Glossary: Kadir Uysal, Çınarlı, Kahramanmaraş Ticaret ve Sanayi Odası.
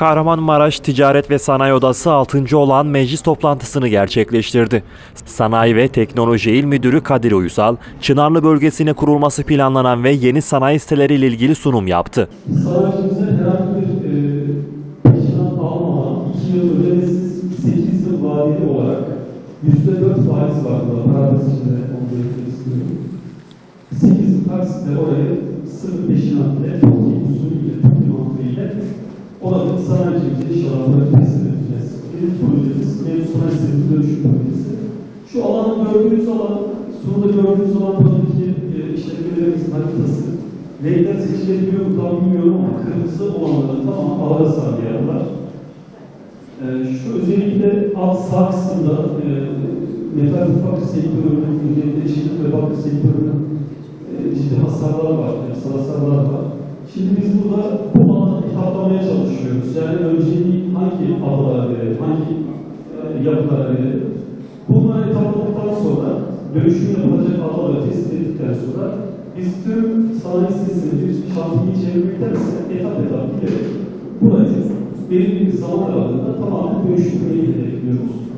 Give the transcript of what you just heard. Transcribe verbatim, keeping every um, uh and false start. Kahramanmaraş Ticaret ve Sanayi Odası altıncı olan meclis toplantısını gerçekleştirdi. Sanayi ve Teknoloji İl Müdürü Kadir Uysal, Çınarlı bölgesine kurulması planlanan ve yeni sanayi siteleriyle ilgili sunum yaptı. Sanayicimize herhangi bir peşinat almadan iki yıl ödemesiz sekiz yıl vadeli olarak yüzde dört faiz vardı. Parantez içinde onu belirtmek istiyorum. sekiz yıl taksitle oraya sırf peşinatla, çok iyi usulüyle, çok iyi noktayla oranın sanayicimize inşallah böyle teslim edeceğiz. Benim projemiz, benim sanayi sitesi dönüşüm projesi. Şu alanı gördüğünüz alan, sonunda gördüğünüz alan buradaki işletmelerimizin haritası. Neyden seçilebiliyor mu tam bilmiyorum ama kırmızı olanların tamamı ağır hasarlı yerler. Ee, şu özellikle alt sağ kısımda e, metal ufak sektörünün, özellikle işletme ve bakır sektörünün e, ciddi hasarlar var, yani hasarlar var. Şimdi biz burada bu alanı katlamaya çalışıyoruz. Yani önceliği hangi ağlara verelim, hangi e, yapılara verelim. Bunları katladıktan sonra, dönüşüm yapılacak ağlara tespit ettikten sonra biz tüm sanayi sitesini bir şantiyi çevirmektense etap etap giderek burayı belirli bir zaman aralığında tamamen dönüştürmeye giderek diyoruz.